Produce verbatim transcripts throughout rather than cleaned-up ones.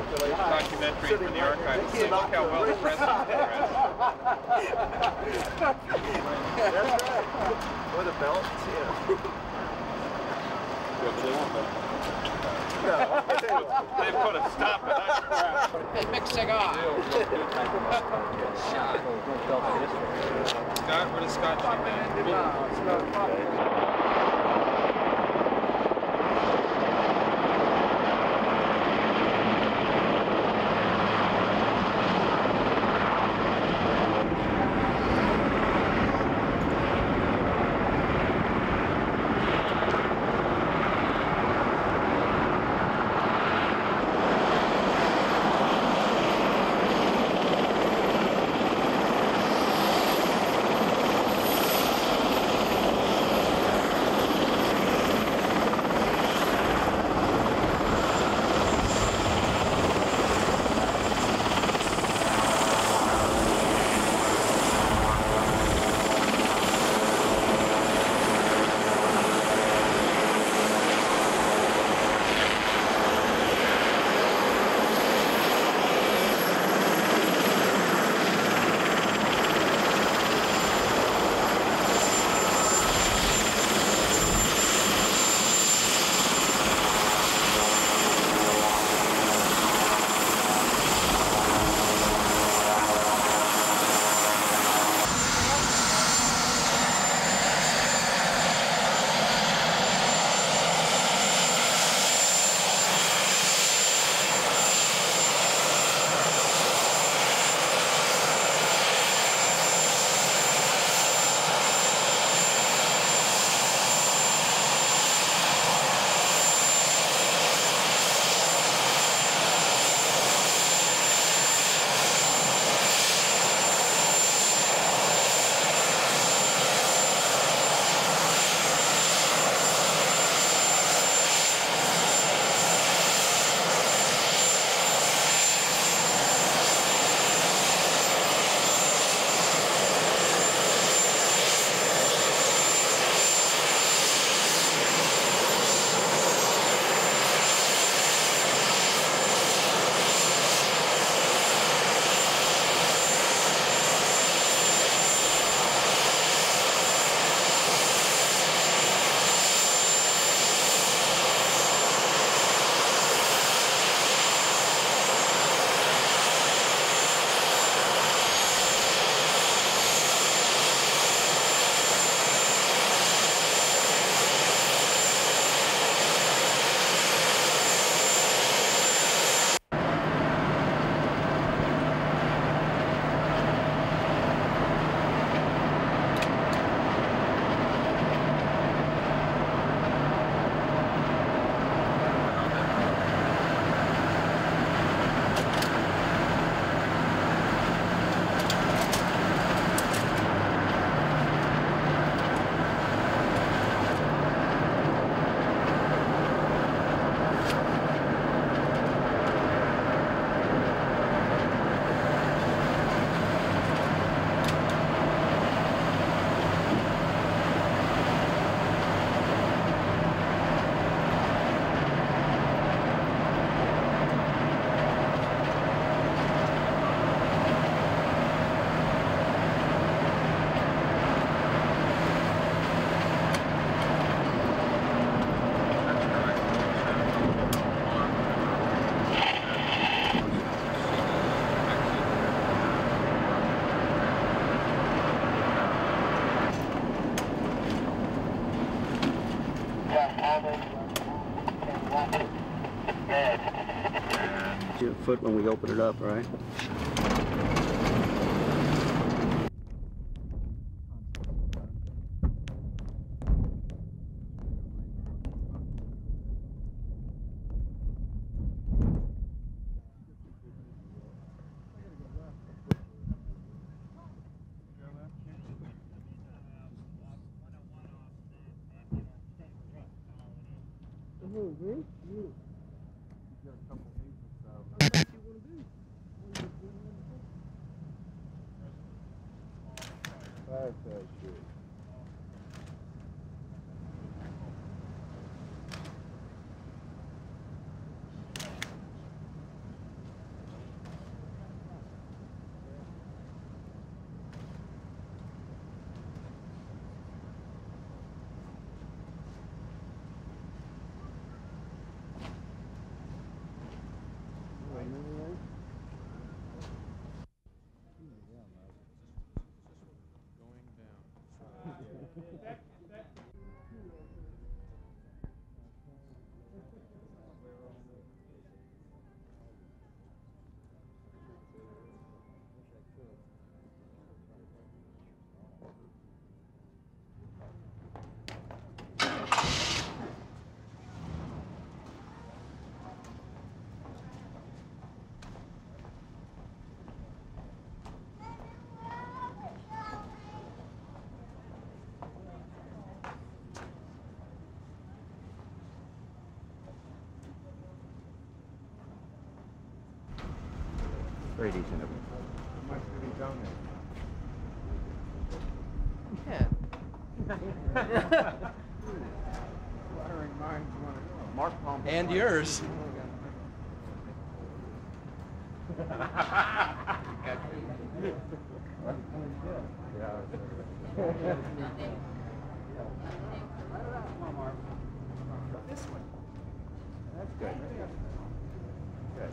speculative documentary from the archives and say, look how well the press is. Or the belts, yeah. They've put a stop at that. Hey, big cigar. Good shot. Scott, what is Scott? Scott. Foot when we open it up, right? Very decent of him. How much did he donate? Yeah. Flattering minds want to go. Mark Palmer. And yours. This one. That's good. Good.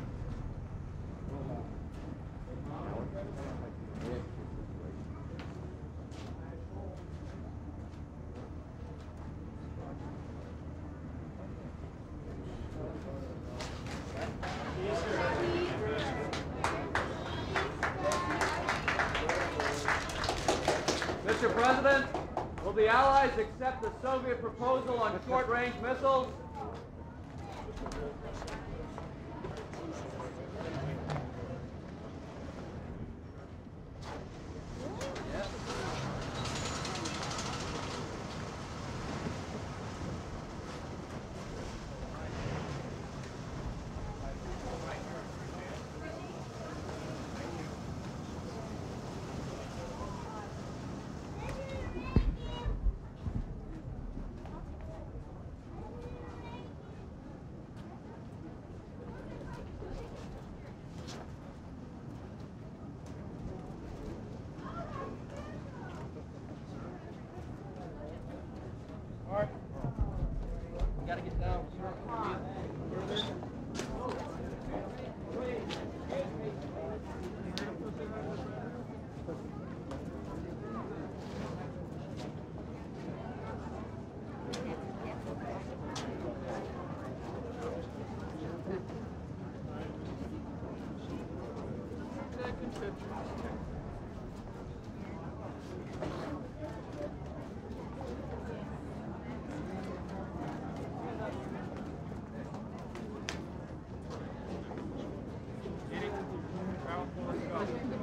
Mister President, will the Allies accept the Soviet proposal on short-range missiles?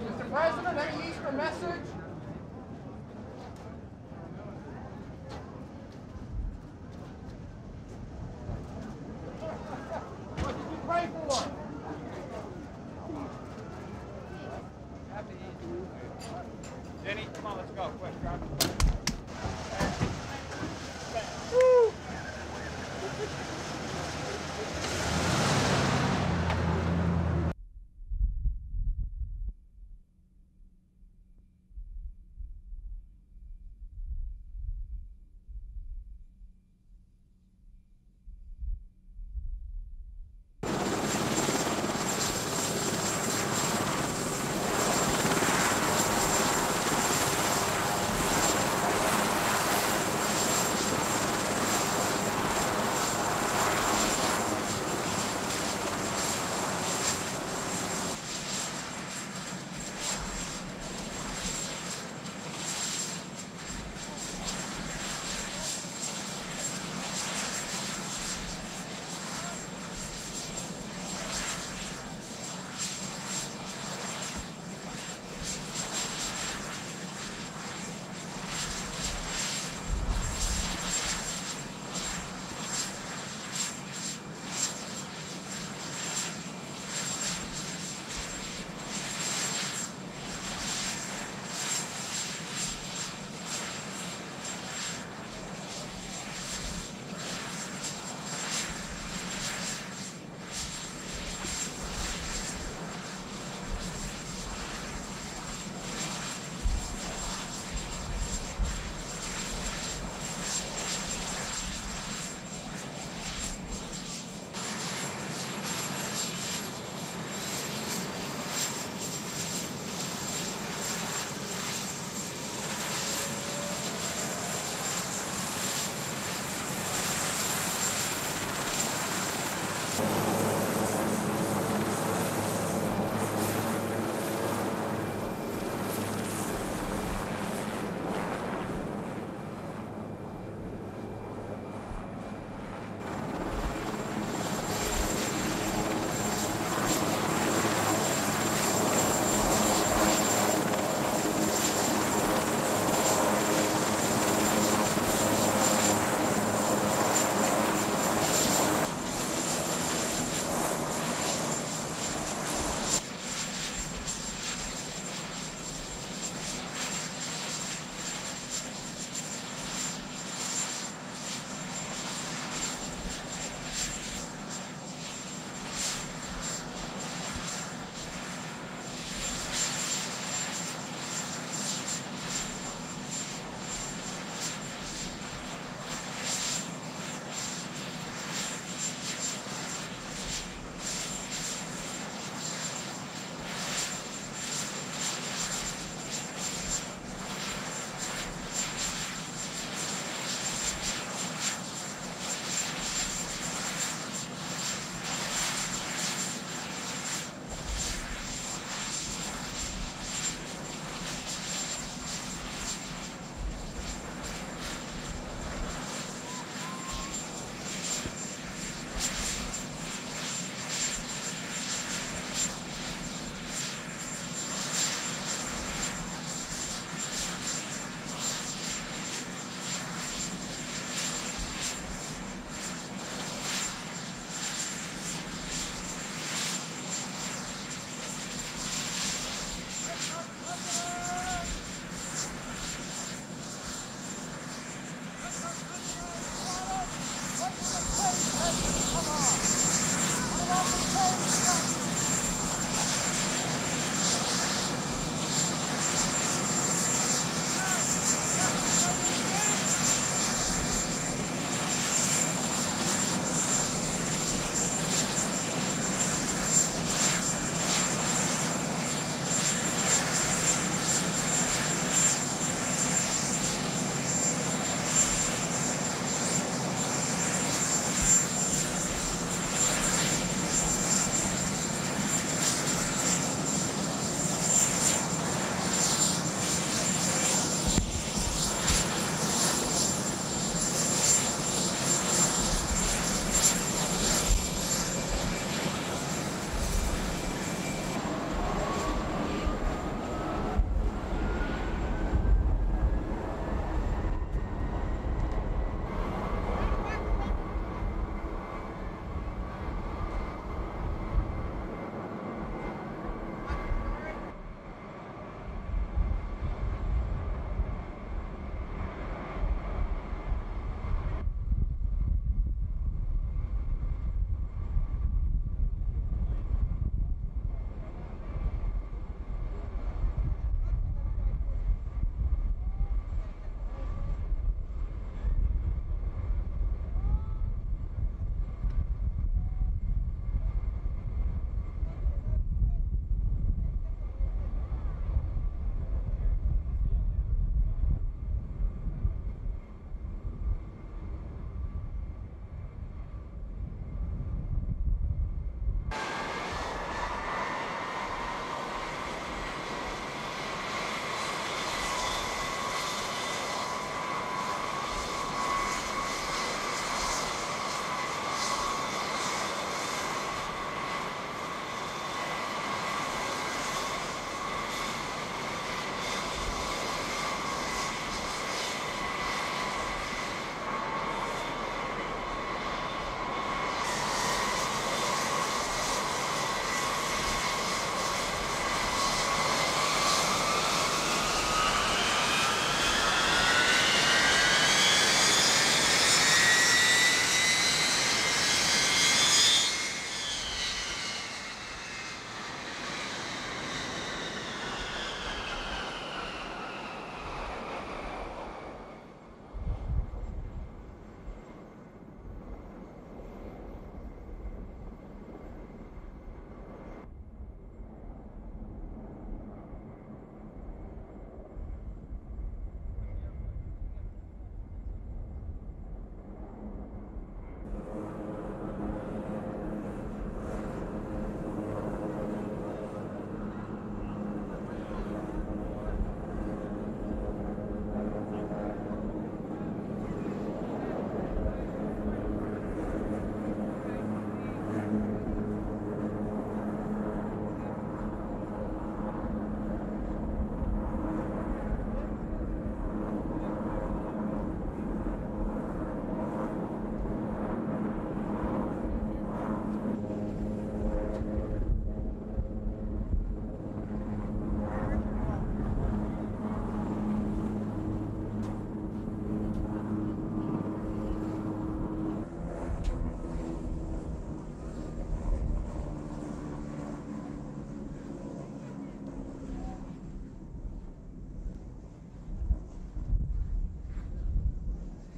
Mister President, any Easter message?